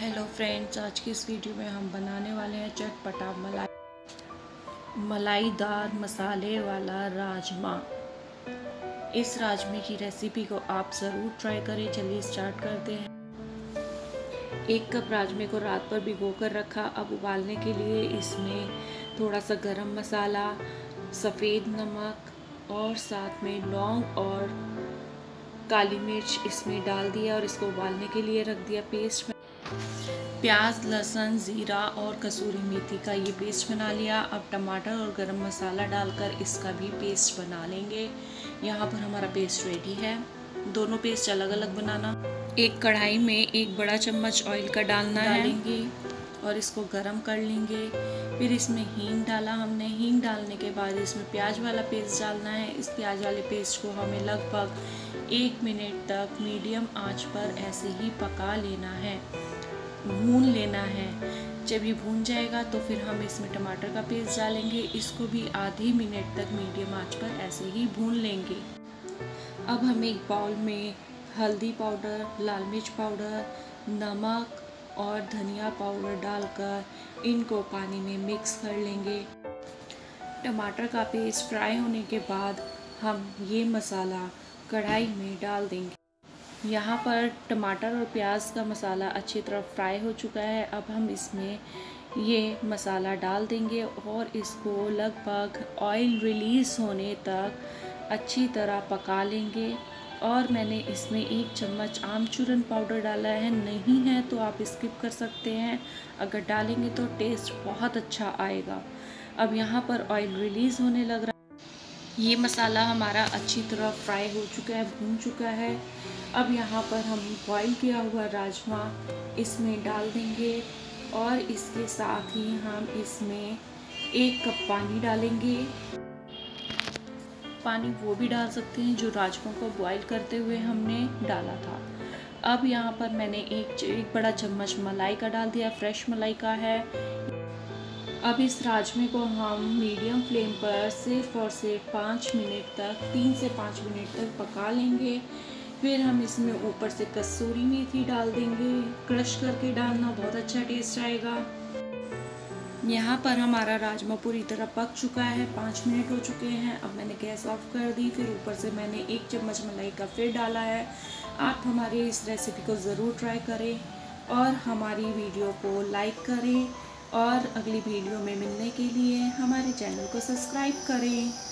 Hello friends, आज की इस वीडियो में हम बनाने वाले हैं चटपटा मलाईदार मसाले वाला राजमा। इस राजमे की रेसिपी को आप ज़रूर ट्राई करें। चलिए स्टार्ट करते हैं। 1 कप राजमे को रात पर भिगो कर रखा। अब उबालने के लिए इसमें थोड़ा सा गरम मसाला, सफ़ेद नमक और साथ में लौंग और काली मिर्च इसमें डाल दिया और इसको उबालने के लिए रख दिया। पेस्ट में प्याज, लहसुन, ज़ीरा और कसूरी मेथी का ये पेस्ट बना लिया। अब टमाटर और गरम मसाला डालकर इसका भी पेस्ट बना लेंगे। यहाँ पर हमारा पेस्ट रेडी है। दोनों पेस्ट अलग अलग बनाना। एक कढ़ाई में 1 बड़ा चम्मच ऑयल का डालेंगे और इसको गरम कर लेंगे। फिर इसमें हींग डाला हमने। हींग डालने के बाद इसमें प्याज वाला पेस्ट डालना है। इस प्याज वाले पेस्ट को हमें लगभग 1 मिनट तक मीडियम आंच पर ऐसे ही पका लेना है, भून लेना है। जब ये भून जाएगा तो फिर हम इसमें टमाटर का पेस्ट डालेंगे। इसको भी आधी मिनट तक मीडियम आंच पर ऐसे ही भून लेंगे। अब हम एक बाउल में हल्दी पाउडर, लाल मिर्च पाउडर, नमक और धनिया पाउडर डालकर इनको पानी में मिक्स कर लेंगे। टमाटर का पेस्ट फ्राई होने के बाद हम ये मसाला कढ़ाई में डाल देंगे। यहाँ पर टमाटर और प्याज का मसाला अच्छी तरह फ्राई हो चुका है। अब हम इसमें ये मसाला डाल देंगे और इसको लगभग ऑयल रिलीज़ होने तक अच्छी तरह पका लेंगे। और मैंने इसमें 1 चम्मच आमचूरन पाउडर डाला है। नहीं है तो आप स्किप कर सकते हैं, अगर डालेंगे तो टेस्ट बहुत अच्छा आएगा। अब यहाँ पर ऑयल रिलीज़ होने लग रहा है। ये मसाला हमारा अच्छी तरह फ्राई हो चुका है, भून चुका है। अब यहाँ पर हम बॉईल किया हुआ राजमा इसमें डाल देंगे और इसके साथ ही हम इसमें 1 कप पानी डालेंगे। पानी वो भी डाल सकते हैं जो राजमा को बॉईल करते हुए हमने डाला था। अब यहाँ पर मैंने 1 बड़ा चम्मच मलाई का डाल दिया, फ्रेश मलाई का है। अब इस राजमे को हम मीडियम फ्लेम पर सिर्फ और सिर्फ 5 मिनट तक, 3 से 5 मिनट तक पका लेंगे। फिर हम इसमें ऊपर से कसूरी मेथी डाल देंगे। क्रश करके डालना, बहुत अच्छा टेस्ट आएगा। यहाँ पर हमारा राजमा पूरी तरह पक चुका है। 5 मिनट हो चुके हैं। अब मैंने गैस ऑफ कर दी। फिर ऊपर से मैंने 1 चम्मच मलाई का फिर डाला है। आप हमारी इस रेसिपी को ज़रूर ट्राई करें और हमारी वीडियो को लाइक करें और अगली वीडियो में मिलने के लिए हमारे चैनल को सब्सक्राइब करें।